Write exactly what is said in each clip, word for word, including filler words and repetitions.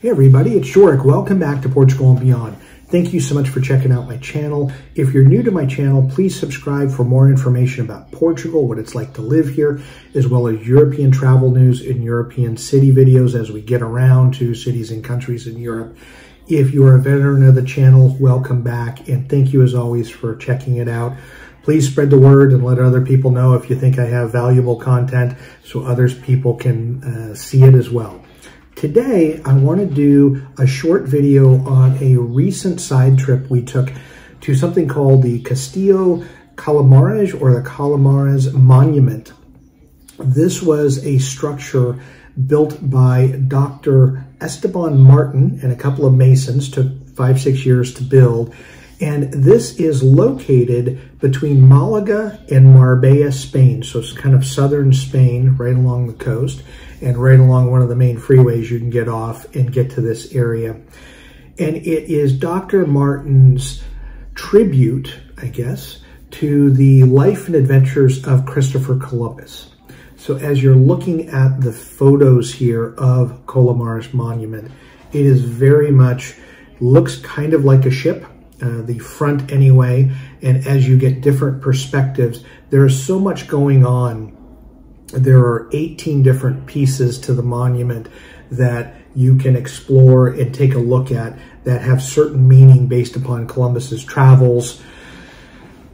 Hey everybody, it's Joric. Welcome back to Portugal and Beyond. Thank you so much for checking out my channel. If you're new to my channel, please subscribe for more information about Portugal, what it's like to live here, as well as European travel news and European city videos as we get around to cities and countries in Europe. If you are a veteran of the channel, welcome back, and thank you as always for checking it out. Please spread the word and let other people know if you think I have valuable content so others people can uh, see it as well. Today, I want to do a short video on a recent side trip we took to something called the Castillo Colomares or the Colomares Monument. This was a structure built by Doctor Esteban Martin and a couple of masons, took five, six years to build. And this is located between Malaga and Marbella, Spain. So it's kind of southern Spain, right along the coast, and right along one of the main freeways you can get off and get to this area. And it is Doctor Martin's tribute, I guess, to the life and adventures of Christopher Columbus. So as you're looking at the photos here of Colomares Monument, it is very much, looks kind of like a ship. Uh, the front anyway, and as you get different perspectives, there is so much going on. There are eighteen different pieces to the monument that you can explore and take a look at that have certain meaning based upon Columbus's travels,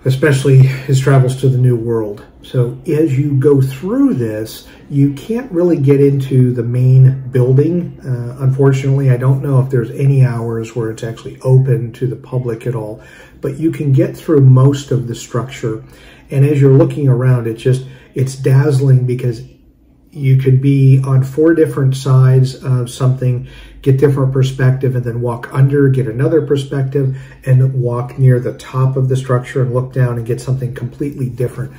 especially his travels to the New World. So as you go through this, you can't really get into the main building. Uh, unfortunately, I don't know if there's any hours where it's actually open to the public at all, but you can get through most of the structure. And as you're looking around, it's just, it's dazzling because you could be on four different sides of something, get different perspective, and then walk under, get another perspective, and walk near the top of the structure and look down and get something completely different.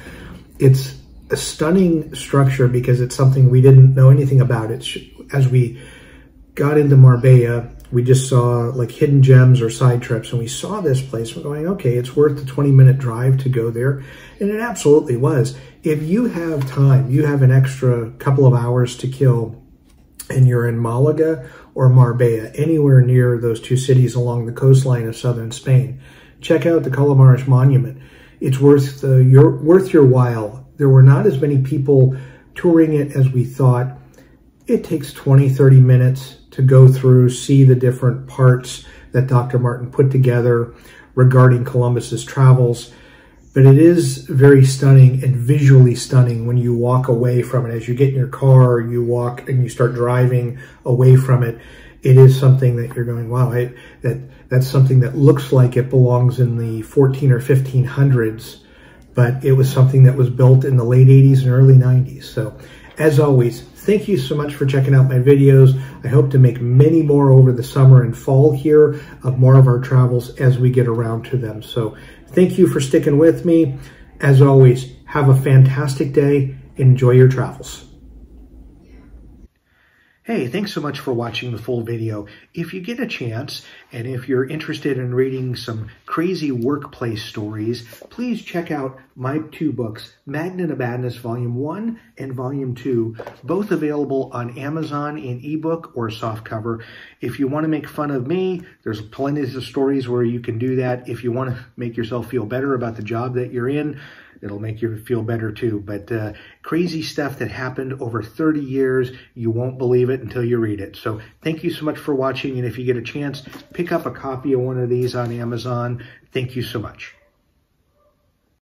It's a stunning structure because it's something we didn't know anything about. It's, as we got into Marbella, we just saw like hidden gems or side trips, and we saw this place. We're going, okay, it's worth the twenty minute drive to go there. And it absolutely was. If you have time, you have an extra couple of hours to kill, and you're in Malaga or Marbella, anywhere near those two cities along the coastline of southern Spain, check out the Colomares Monument. It's worth, the, your, worth your while. There were not as many people touring it as we thought. It takes twenty, thirty minutes to go through, see the different parts that Doctor Martin put together regarding Columbus's travels. But it is very stunning and visually stunning when you walk away from it. As you get in your car, you walk and you start driving away from it. It is something that you're going, wow, I, that that's something that looks like it belongs in the fourteen or fifteen hundreds, but it was something that was built in the late eighties and early nineties. So as always, thank you so much for checking out my videos. I hope to make many more over the summer and fall here of more of our travels as we get around to them. So thank you for sticking with me. As always, have a fantastic day. Enjoy your travels. Hey, thanks so much for watching the full video. If you get a chance, and if you're interested in reading some crazy workplace stories, please check out my two books, Magnet of Badness Volume one and Volume two, both available on Amazon in ebook or softcover. If you want to make fun of me, there's plenty of stories where you can do that. If you want to make yourself feel better about the job that you're in, it'll make you feel better too. But uh, crazy stuff that happened over thirty years, you won't believe it until you read it. So thank you so much for watching. And if you get a chance, pick up a copy of one of these on Amazon. Thank you so much.